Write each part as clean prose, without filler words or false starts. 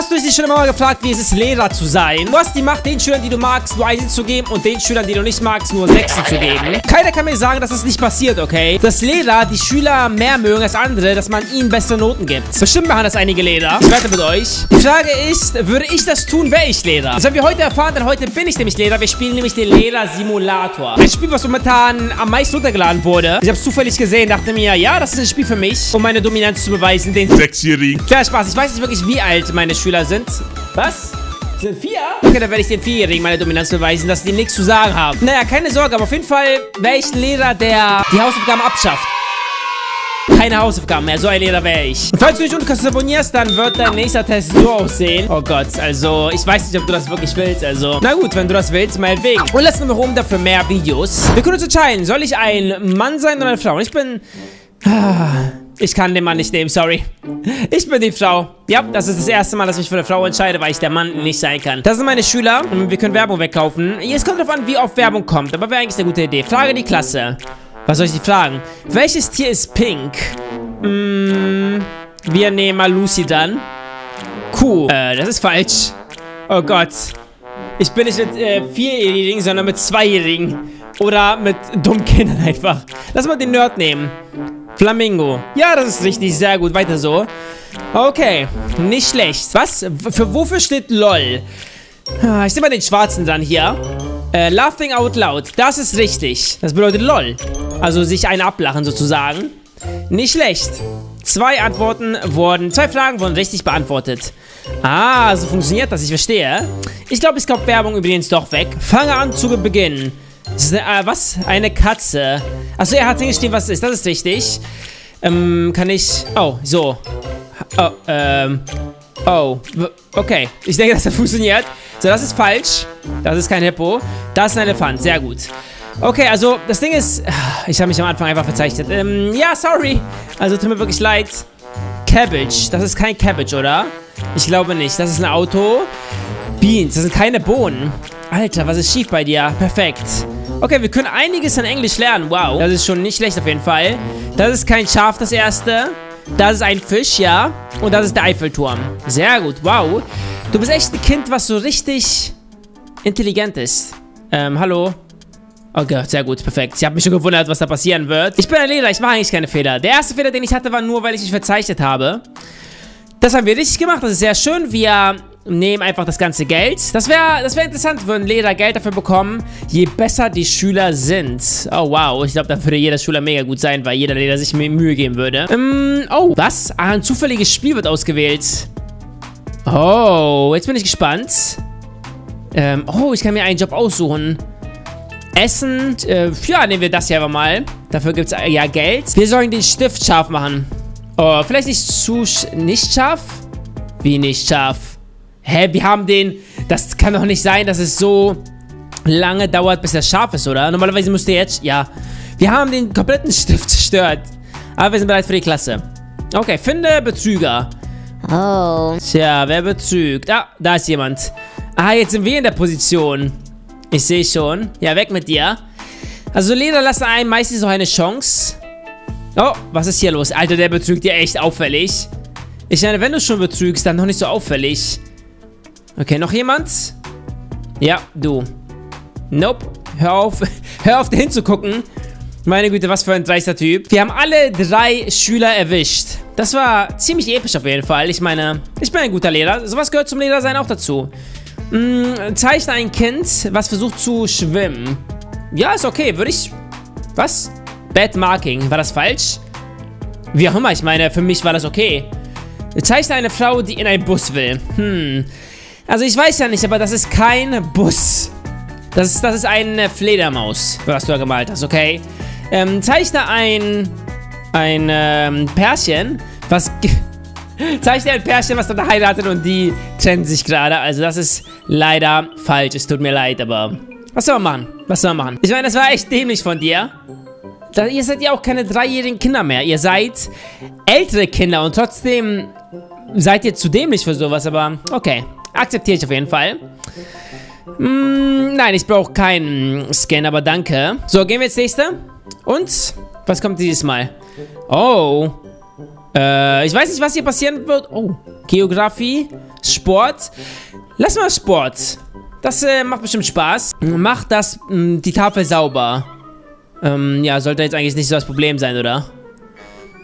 Hast du dich schon immer mal gefragt, wie es ist, Lehrer zu sein? Du hast die Macht, den Schülern, die du magst, nur 1 zu geben und den Schülern, die du nicht magst, nur 6 zu geben. Keiner kann mir sagen, dass das nicht passiert, okay? Dass Lehrer die Schüler mehr mögen als andere, dass man ihnen bessere Noten gibt. Bestimmt machen das einige Lehrer. Ich wette mit euch. Die Frage ist, würde ich das tun, wäre ich Lehrer? Das werden wir heute erfahren, denn heute bin ich nämlich Lehrer. Wir spielen nämlich den Lehrer-Simulator. Ein Spiel, was momentan am meisten runtergeladen wurde. Ich habe es zufällig gesehen, dachte mir, ja, das ist ein Spiel für mich, um meine Dominanz zu beweisen, den 6-Jährigen. Klar, Spaß, ich weiß nicht wirklich, wie alt meine Schüler sind. Was? Sind 4? Okay, dann werde ich den 4-Jährigen meine Dominanz beweisen, dass die nichts zu sagen haben. Naja, keine Sorge, aber auf jeden Fall wäre ich ein Lehrer, der die Hausaufgaben abschafft. Keine Hausaufgaben mehr, so ein Lehrer wäre ich. Und falls du dich unten abonnierst, dann wird dein nächster Test so aussehen. Oh Gott, also, ich weiß nicht, ob du das wirklich willst, also. Na gut, wenn du das willst, meinetwegen. Und lass noch rum dafür mehr Videos. Wir können uns entscheiden, soll ich ein Mann sein oder eine Frau? Und ich bin... Ich kann den Mann nicht nehmen, sorry. Ich bin die Frau. Ja, das ist das erste Mal, dass ich mich für eine Frau entscheide, weil ich der Mann nicht sein kann. Das sind meine Schüler. Wir können Werbung wegkaufen. Es kommt darauf an, wie oft Werbung kommt, aber wäre eigentlich eine gute Idee. Frage die Klasse. Was soll ich die fragen? Welches Tier ist pink? Wir nehmen mal Lucy dann. Kuh. Das ist falsch. Oh Gott. Ich bin nicht mit 4-Jährigen, sondern mit 2-Jährigen. Oder mit dummen Kindern einfach. Lass mal den Nerd nehmen. Flamingo. Ja, das ist richtig. Sehr gut. Weiter so. Okay. Nicht schlecht. Was? Wofür steht LOL? Ich nehme mal den Schwarzen dann hier. Laughing out loud. Das ist richtig. Das bedeutet LOL. Also sich einen ablachen sozusagen. Nicht schlecht. 2 Fragen wurden richtig beantwortet. Ah, so funktioniert das. Ich verstehe. Ich glaube, es kommt Werbung übrigens doch weg. Fange an zu beginnen. Was? Eine Katze. Achso, er hat hingeschrieben, was es ist. Das ist richtig. Kann ich... Oh, so. Oh, Oh, okay. Ich denke, das hat funktioniert. So, das ist falsch. Das ist kein Hippo. Das ist ein Elefant. Sehr gut. Okay, also, das Ding ist... Ich habe mich am Anfang einfach verzeichnet. Ja, sorry. Also, tut mir wirklich leid. Cabbage. Das ist kein Cabbage, oder? Ich glaube nicht. Das ist ein Auto. Beans. Das sind keine Bohnen. Alter, was ist schief bei dir? Perfekt. Okay, wir können einiges an Englisch lernen. Wow. Das ist schon nicht schlecht auf jeden Fall. Das ist kein Schaf, das erste. Das ist ein Fisch, ja. Und das ist der Eiffelturm. Sehr gut, wow. Du bist echt ein Kind, was so richtig intelligent ist. Hallo. Okay, sehr gut, perfekt. Ich habe mich schon gewundert, was da passieren wird. Ich bin ein Lehrer, ich mache eigentlich keine Fehler. Der erste Fehler, den ich hatte, war nur, weil ich mich verzeichnet habe. Das haben wir richtig gemacht, das ist sehr schön. Wir nehmen einfach das ganze Geld. Das wäre interessant, würden Lehrer Geld dafür bekommen, je besser die Schüler sind. Oh, wow. Ich glaube, da würde jeder Schüler mega gut sein, weil jeder Lehrer sich Mühe geben würde. Oh, was? Ah, ein zufälliges Spiel wird ausgewählt. Oh, jetzt bin ich gespannt. Oh, ich kann mir einen Job aussuchen. Essen. Ja, nehmen wir das hier einfach mal. Dafür gibt es ja Geld. Wir sollen den Stift scharf machen. Oh, vielleicht nicht zu... Nicht scharf? Wie nicht scharf? Hä, wir haben den... Das kann doch nicht sein, dass es so lange dauert, bis er scharf ist, oder? Normalerweise müsste jetzt... Ja. Wir haben den kompletten Stift zerstört. Aber wir sind bereit für die Klasse. Okay, finde Betrüger. Oh. Tja, wer betrügt? Ah, da ist jemand. Ah, jetzt sind wir in der Position. Ich sehe schon. Ja, weg mit dir. Also Lehrer lassen einem meistens noch eine Chance. Oh, was ist hier los? Alter, der betrügt ja echt auffällig. Ich meine, wenn du schon betrügst, dann noch nicht so auffällig. Okay, noch jemand? Ja, du. Nope. Hör auf, da hinzugucken. Meine Güte, was für ein dreister Typ. Wir haben alle 3 Schüler erwischt. Das war ziemlich episch auf jeden Fall. Ich meine, ich bin ein guter Lehrer. Sowas gehört zum Lehrersein auch dazu. Zeichne ein Kind, was versucht zu schwimmen. Ja, ist okay. Würde ich... Was? Bad Marking. War das falsch? Wie auch immer. Ich meine, für mich war das okay. Zeichne eine Frau, die in einen Bus will. Also ich weiß ja nicht, aber das ist kein Bus. Das ist eine Fledermaus, was du da gemalt hast, okay? Zeichne ein Pärchen, was... Zeichne ein Pärchen, was dann heiratet und die trennen sich gerade. Also das ist leider falsch. Es tut mir leid, aber... Was soll man machen? Was soll man machen? Ich meine, das war echt dämlich von dir. Ihr seid ja auch keine 3-jährigen Kinder mehr. Ihr seid ältere Kinder und trotzdem seid ihr zu dämlich für sowas, aber okay. Akzeptiere ich auf jeden Fall. Nein, ich brauche keinen Scan, aber danke. So, gehen wir ins nächste. Und? Was kommt dieses Mal? Oh. Ich weiß nicht, was hier passieren wird. Oh, Geografie, Sport. Lass mal Sport. Das macht bestimmt Spaß. Mach das, die Tafel sauber. Ja, sollte jetzt eigentlich nicht so das Problem sein, oder?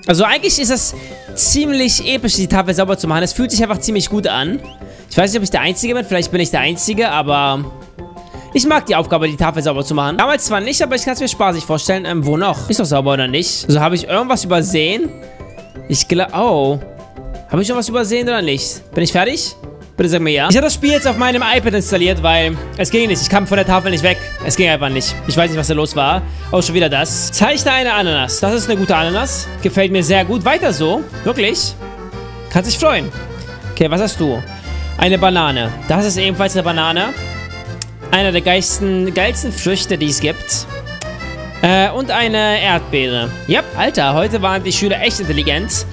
Also eigentlich ist das ziemlich episch, die Tafel sauber zu machen. Es fühlt sich einfach ziemlich gut an. Ich weiß nicht, ob ich der Einzige bin. Vielleicht bin ich der Einzige, aber... Ich mag die Aufgabe, die Tafel sauber zu machen. Damals zwar nicht, aber ich kann es mir spaßig vorstellen. Wo noch? Ist doch sauber oder nicht? Also, habe ich irgendwas übersehen? Ich glaube... Oh. Habe ich irgendwas übersehen oder nicht? Bin ich fertig? Bitte sag mir ja. Ich habe das Spiel jetzt auf meinem iPad installiert, weil... Es ging nicht. Ich kam von der Tafel nicht weg. Es ging einfach nicht. Ich weiß nicht, was da los war. Oh, schon wieder das. Zeichne eine Ananas. Das ist eine gute Ananas. Gefällt mir sehr gut. Weiter so. Wirklich. Kann sich freuen. Okay, was hast du? Eine Banane. Das ist ebenfalls eine Banane. Einer der geilsten Früchte, die es gibt. Und eine Erdbeere. Yep, Alter, heute waren die Schüler echt intelligent.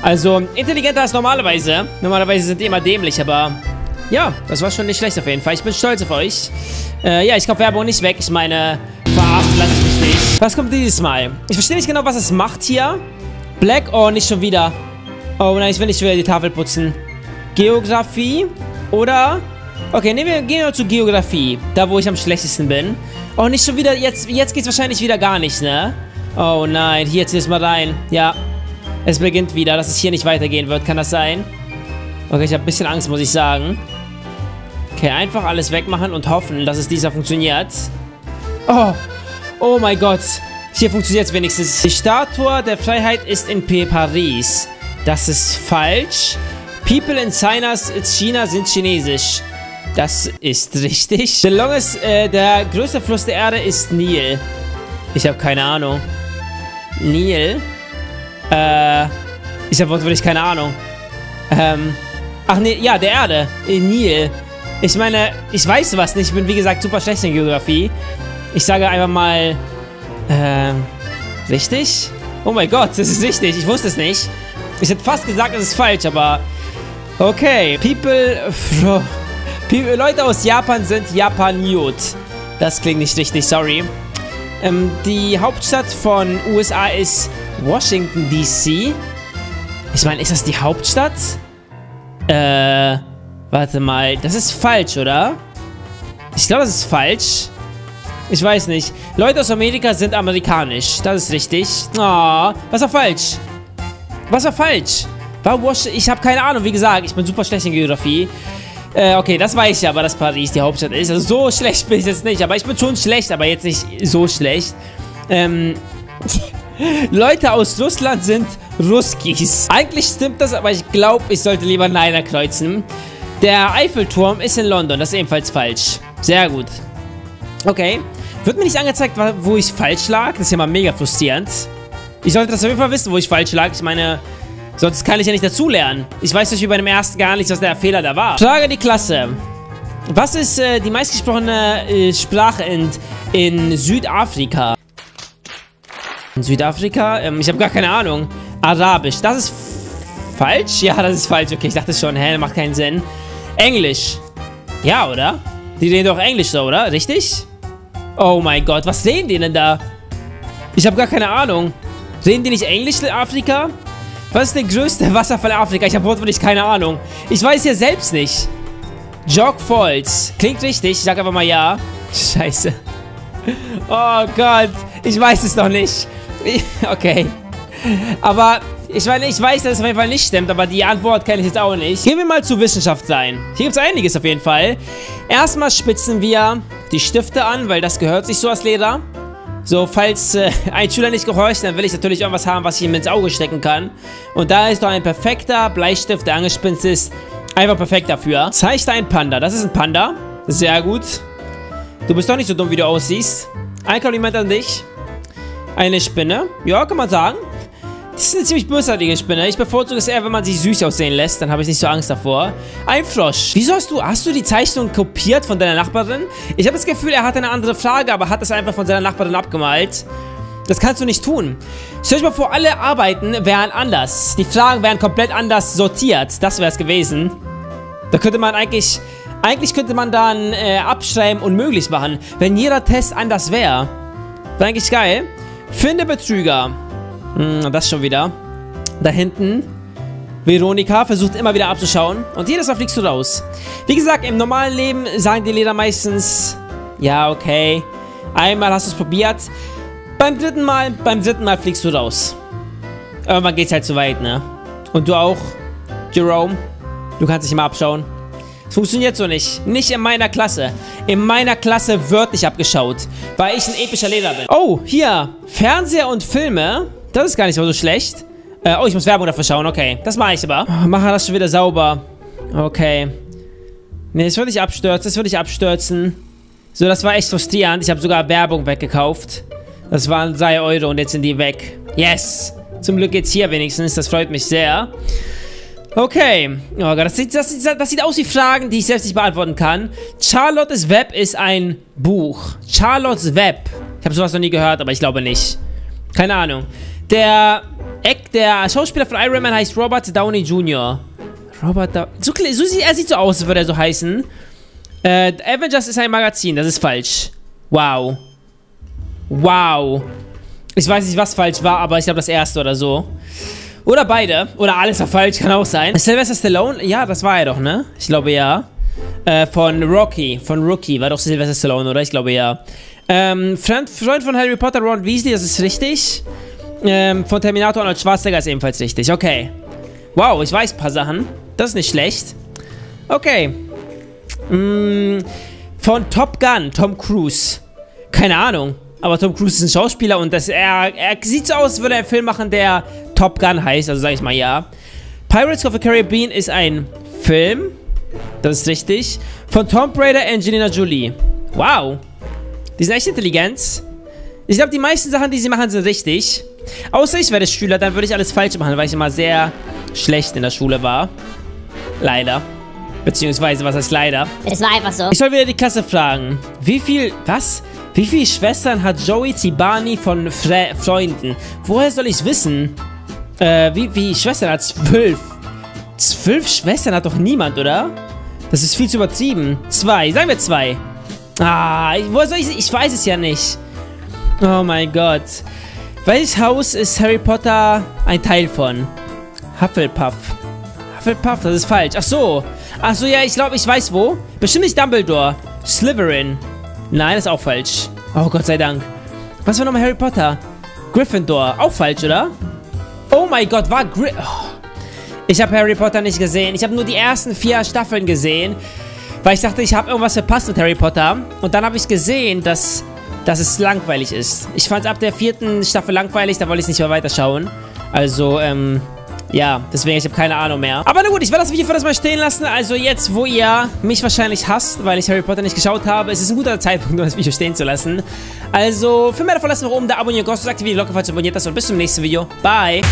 Also, intelligenter als normalerweise. Normalerweise sind die immer dämlich, aber... Ja, das war schon nicht schlecht auf jeden Fall. Ich bin stolz auf euch. Ja, ich kaufe Werbung nicht weg. Ich meine, verarscht lasse ich mich nicht. Was kommt dieses Mal? Ich verstehe nicht genau, was es macht hier. Black, oh, nicht schon wieder. Oh nein, ich will nicht wieder die Tafel putzen. Geografie oder... Okay, gehen wir zu Geografie. Da, wo ich am schlechtesten bin. Oh, nicht schon wieder. Jetzt geht's wahrscheinlich wieder gar nicht, ne? Oh nein, hier zieh es mal rein. Ja, es beginnt wieder, dass es hier nicht weitergehen wird. Kann das sein? Okay, ich habe ein bisschen Angst, muss ich sagen. Okay, einfach alles wegmachen und hoffen, dass es diesmal funktioniert. Oh, oh mein Gott. Hier funktioniert es wenigstens. Die Statue der Freiheit ist in Paris. Das ist falsch. People in China sind chinesisch. Das ist richtig. Der größte Fluss der Erde ist Nil. Ich habe keine Ahnung. Nil? Ich habe wirklich keine Ahnung. Ach nee, ja, der Erde. Nil. Ich meine, ich weiß was nicht. Ich bin, wie gesagt, super schlecht in Geografie. Ich sage einfach mal... richtig? Oh mein Gott, das ist richtig. Ich wusste es nicht. Ich hätte fast gesagt, es ist falsch, aber... Okay. Leute aus Japan sind Japaniot. Das klingt nicht richtig, sorry. Die Hauptstadt von USA ist Washington, D.C. Ich meine, ist das die Hauptstadt? Warte mal. Das ist falsch, oder? Ich glaube, das ist falsch. Ich weiß nicht. Leute aus Amerika sind amerikanisch. Das ist richtig. Oh, was war falsch? Was war falsch? Ich habe keine Ahnung. Wie gesagt, ich bin super schlecht in Geografie. Okay, das weiß ich aber, dass Paris die Hauptstadt ist. Also so schlecht bin ich jetzt nicht. Aber ich bin schon schlecht, aber jetzt nicht so schlecht. Leute aus Russland sind Russkis. Eigentlich stimmt das, aber ich glaube, ich sollte lieber Neiner kreuzen. Der Eiffelturm ist in London. Das ist ebenfalls falsch. Sehr gut. Okay. Wird mir nicht angezeigt, wo ich falsch lag? Das ist ja mal mega frustrierend. Ich sollte das auf jeden Fall wissen, wo ich falsch lag. Ich meine... Sonst kann ich ja nicht dazulernen. Ich weiß nicht, wie bei dem ersten gar nicht, was der Fehler da war. Frage die Klasse. Was ist die meistgesprochene Sprache in Südafrika? In Südafrika? Ich habe gar keine Ahnung. Arabisch. Das ist falsch? Ja, das ist falsch. Okay, ich dachte schon, hä, macht keinen Sinn. Englisch. Ja, oder? Die reden doch Englisch so, oder? Richtig? Oh mein Gott, was reden die denn da? Ich habe gar keine Ahnung. Reden die nicht Englisch in Afrika? Was ist der größte Wasserfall Afrika? Ich habe wortwörtlich keine Ahnung. Ich weiß ja selbst nicht. Jock Falls. Klingt richtig. Ich sag einfach mal ja. Scheiße. Oh Gott. Ich weiß es noch nicht. Okay. Aber ich meine, ich weiß, dass es auf jeden Fall nicht stimmt. Aber die Antwort kenne ich jetzt auch nicht. Gehen wir mal zu Wissenschaft rein. Hier gibt es einiges auf jeden Fall. Erstmal spitzen wir die Stifte an, weil das gehört sich so als Lehrer. So, falls ein Schüler nicht gehorcht, dann will ich natürlich irgendwas haben, was ich ihm ins Auge stecken kann. Und da ist doch ein perfekter Bleistift, der angespitzt ist. Einfach perfekt dafür. Zeichne ein Panda. Das ist ein Panda. Sehr gut. Du bist doch nicht so dumm, wie du aussiehst. Ein Kompliment an dich. Eine Spinne. Ja, kann man sagen. Das ist eine ziemlich bösartige Spinne. Ich bevorzuge es eher, wenn man sie süß aussehen lässt. Dann habe ich nicht so Angst davor. Ein Frosch. Wieso hast du die Zeichnung kopiert von deiner Nachbarin? Ich habe das Gefühl, er hat eine andere Frage, aber hat das einfach von seiner Nachbarin abgemalt. Das kannst du nicht tun. Stell dir mal vor, alle Arbeiten wären anders. Die Fragen wären komplett anders sortiert. Das wäre es gewesen. Da könnte man eigentlich könnte man dann abschreiben und möglich machen, wenn jeder Test anders wäre. Wäre eigentlich geil. Finde Betrüger. Das schon wieder. Da hinten. Veronika versucht immer wieder abzuschauen. Und jedes Mal fliegst du raus. Wie gesagt, im normalen Leben sagen die Lehrer meistens... Ja, okay. Einmal hast du es probiert. Beim dritten Mal fliegst du raus. Irgendwann geht's halt zu weit, ne? Und du auch, Jerome. Du kannst dich immer abschauen. Das funktioniert so nicht. Nicht in meiner Klasse. In meiner Klasse wird nicht abgeschaut. Weil ich ein epischer Lehrer bin. Oh, hier. Fernseher und Filme. Das ist gar nicht mal so schlecht. Oh, ich muss Werbung dafür schauen. Okay, das mache ich aber. Oh, mache das schon wieder sauber. Okay. Ne, das würde ich abstürzen. So, das war echt frustrierend. Ich habe sogar Werbung weggekauft. Das waren 3 Euro und jetzt sind die weg. Yes! Zum Glück geht's hier wenigstens. Das freut mich sehr. Okay. Oh Gott, das sieht aus wie Fragen, die ich selbst nicht beantworten kann. Charlottes Web ist ein Buch. Charlottes Web. Ich habe sowas noch nie gehört, aber ich glaube nicht. Keine Ahnung. Der Schauspieler von Iron Man heißt Robert Downey Jr. Er sieht so aus, als würde er so heißen. Avengers ist ein Magazin, das ist falsch. Wow. Wow. Ich weiß nicht, was falsch war, aber ich glaube das erste oder so. Oder beide. Oder alles war falsch, kann auch sein. Sylvester Stallone, ja, das war er doch, ne? Ich glaube, ja. Von Rocky war doch Sylvester Stallone, oder? Ich glaube, ja. Freund von Harry Potter, Ron Weasley, das ist richtig. Von Terminator, Arnold Schwarzenegger ist ebenfalls richtig. Okay. Wow, ich weiß ein paar Sachen. Das ist nicht schlecht. Okay. Von Top Gun, Tom Cruise. Keine Ahnung, aber Tom Cruise ist ein Schauspieler und er sieht so aus, als würde er einen Film machen, der Top Gun heißt, also sage ich mal ja. Pirates of the Caribbean ist ein Film, das ist richtig. Von Tomb Raider, Angelina Jolie. Wow, die sind echt intelligent. Ich glaube, die meisten Sachen, die sie machen, sind richtig. Außer ich werde Schüler, dann würde ich alles falsch machen, weil ich immer sehr schlecht in der Schule war. Leider. Beziehungsweise, was heißt leider? Es war einfach so. Ich soll wieder die Klasse fragen. Wie viele Schwestern hat Joey Tibani von Freunden? Woher soll ich wissen? Wie viele Schwestern hat 12? 12 Schwestern hat doch niemand, oder? Das ist viel zu übertrieben. 2, sagen wir 2. Ah, woher soll ich... Ich weiß es ja nicht. Oh mein Gott. Welches Haus ist Harry Potter ein Teil von? Hufflepuff. Hufflepuff, das ist falsch. Ach so. Ach so, ja, ich glaube, ich weiß wo. Bestimmt nicht Dumbledore. Slytherin. Nein, ist auch falsch. Oh, Gott sei Dank. Was war nochmal Harry Potter? Gryffindor. Auch falsch, oder? Oh mein Gott, war Ich habe Harry Potter nicht gesehen. Ich habe nur die ersten 4 Staffeln gesehen, weil ich dachte, ich habe irgendwas verpasst mit Harry Potter. Und dann habe ich gesehen, dass es langweilig ist. Ich fand es ab der 4. Staffel langweilig, da wollte ich nicht mehr weiterschauen. Also, ja, deswegen, ich habe keine Ahnung mehr. Aber na gut, ich werde das Video für das mal stehen lassen. Also jetzt, wo ihr mich wahrscheinlich hasst, weil ich Harry Potter nicht geschaut habe, es ist ein guter Zeitpunkt, um das Video stehen zu lassen. Also, für mehr davon lasst noch oben da, abonnieren, Glocke, aktivieren die Glocke, falls ihr abonniert das und bis zum nächsten Video. Bye!